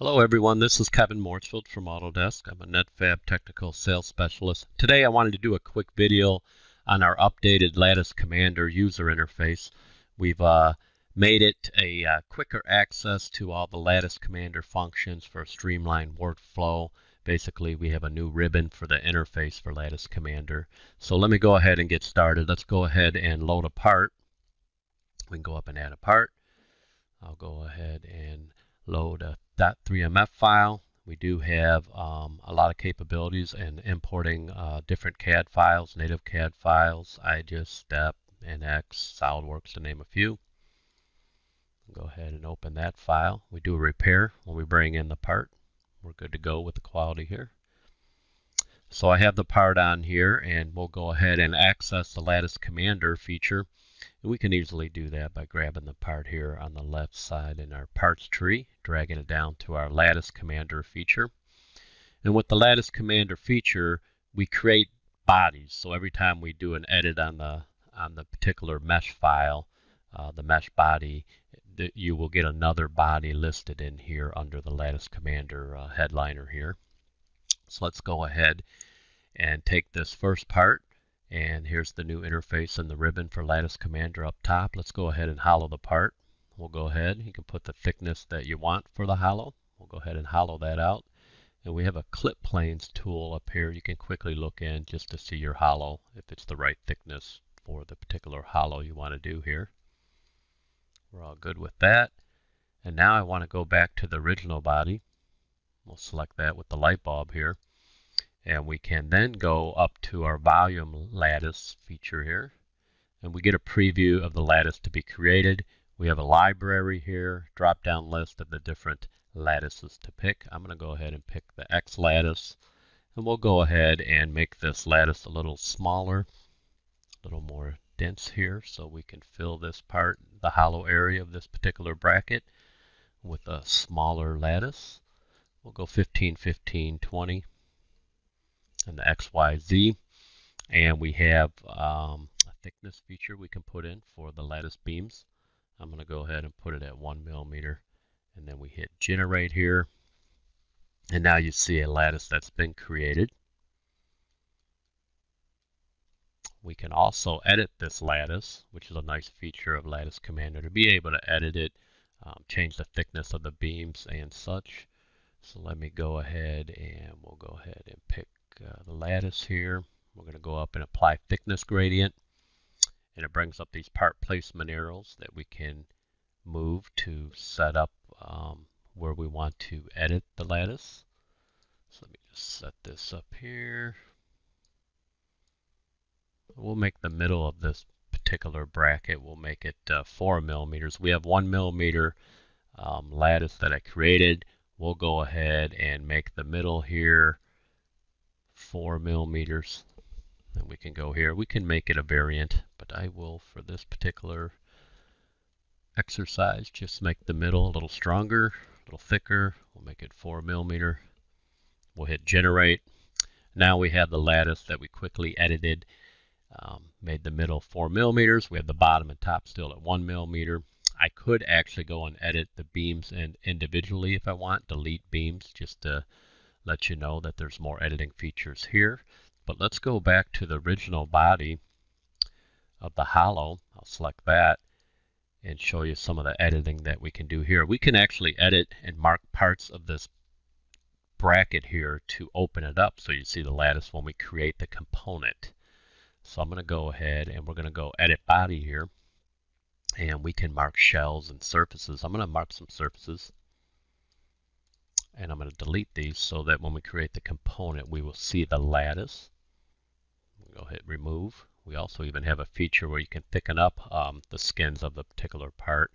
Hello everyone, this is Kevin Mortsfield from Autodesk. I'm a Netfabb Technical Sales Specialist. Today I wanted to do a quick video on our updated Lattice Commander user interface. We've made it a quicker access to all the Lattice Commander functions for a streamlined workflow. Basically, we have a new ribbon for the interface for Lattice Commander. So let me go ahead and get started. Let's go ahead and load a part. We can go up and add a part. I'll go ahead and load a .3mf file. We do have a lot of capabilities in importing different CAD files, native CAD files, IGES, STEP, NX, SolidWorks, to name a few. Go ahead and open that file. We do a repair when we bring in the part. We're good to go with the quality here. So I have the part on here, and we'll go ahead and access the Lattice Commander feature. And we can easily do that by grabbing the part here on the left side in our parts tree, dragging it down to our Lattice Commander feature. And with the Lattice Commander feature, we create bodies. So every time we do an edit on the particular mesh file, the mesh body, you will get another body listed in here under the Lattice Commander headliner here. So let's go ahead and take this first part. And here's the new interface and the ribbon for Lattice Commander up top. Let's go ahead and hollow the part. We'll go ahead. You can put the thickness that you want for the hollow. We'll go ahead and hollow that out. And we have a clip planes tool up here. You can quickly look in just to see your hollow, if it's the right thickness for the particular hollow you want to do here. We're all good with that. And now I want to go back to the original body. We'll select that with the light bulb here. And we can then go up to our volume lattice feature here, and we get a preview of the lattice to be created. We have a library here, drop down list of the different lattices to pick. I'm going to go ahead and pick the X lattice, and we'll go ahead and make this lattice a little smaller, a little more dense here, so we can fill this part, the hollow area of this particular bracket, with a smaller lattice. We'll go 15, 15, 20. And the X, Y, Z, and we have a thickness feature we can put in for the lattice beams. I'm going to go ahead and put it at 1 millimeter, and then we hit generate here, and now you see a lattice that's been created. We can also edit this lattice, which is a nice feature of Lattice Commander, to be able to edit it, change the thickness of the beams and such. So let me go ahead and we'll go ahead and pick the lattice here. We're going to go up and apply thickness gradient, and it brings up these part placement arrows that we can move to set up where we want to edit the lattice. So let me just set this up here. We'll make the middle of this particular bracket, we'll make it 4 millimeters. We have 1 millimeter lattice that I created. We'll go ahead and make the middle here 4 millimeters, and we can go here. We can make it a variant, but I will, for this particular exercise, just make the middle a little stronger, a little thicker. We'll make it 4 millimeter. We'll hit generate. Now we have the lattice that we quickly edited, made the middle 4 millimeters. We have the bottom and top still at 1 millimeter. I could actually go and edit the beams and individually if I want, delete beams, just to let you know that there's more editing features here. But let's go back to the original body of the hollow. I'll select that and show you some of the editing that we can do here. We can actually edit and mark parts of this bracket here to open it up, so you see the lattice when we create the component. So I'm going to go ahead and we're going to go edit body here, and we can mark shells and surfaces. I'm going to mark some surfaces, and I'm going to delete these so that when we create the component, we will see the lattice. We'll go hit remove. We also even have a feature where you can thicken up the skins of the particular part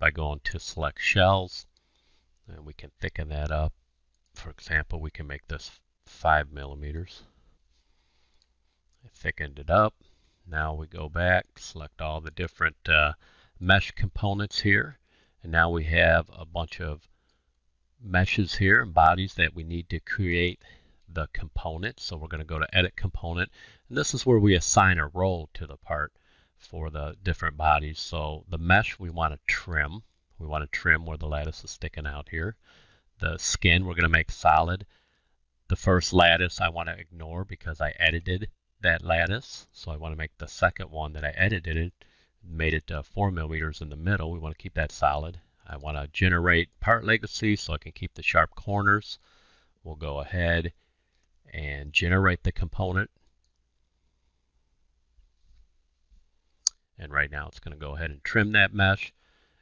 by going to select shells, and we can thicken that up. For example, we can make this 5 millimeters. I thickened it up. Now we go back, select all the different mesh components here, and now we have a bunch of meshes here and bodies that we need to create the component. So we're going to go to edit component, and this is where we assign a role to the part for the different bodies. So the mesh, we want to trim where the lattice is sticking out here. the skin we're going to make solid. The first lattice I want to ignore because I edited that lattice. So I want to make the second one that I edited it, made it 4 millimeters in the middle. We want to keep that solid. I want to generate part legacy so I can keep the sharp corners. We'll go ahead and generate the component. And right now it's going to go ahead and trim that mesh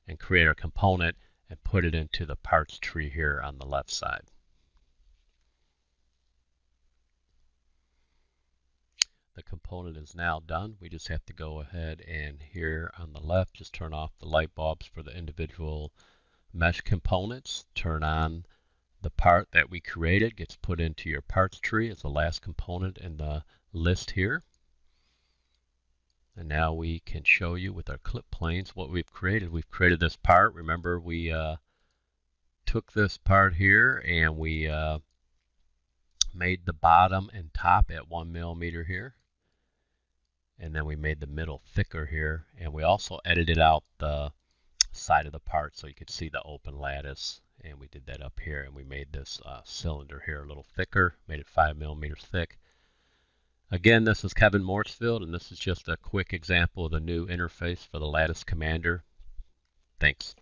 and create a component and put it into the parts tree here on the left side. The component is now done. We just have to go ahead and here on the left, just turn off the light bulbs for the individual mesh components. Turn on the part that we created, gets put into your parts tree as the last component in the list here. And now we can show you with our clip planes what we've created. We've created this part. Remember, we took this part here and we made the bottom and top at 1 millimeter here. And then we made the middle thicker here. And we also edited out the side of the part so you could see the open lattice. And we did that up here. And we made this cylinder here a little thicker, made it 5 millimeters thick. Again, this is Kevin Mortsfield, and this is just a quick example of the new interface for the Lattice Commander. Thanks.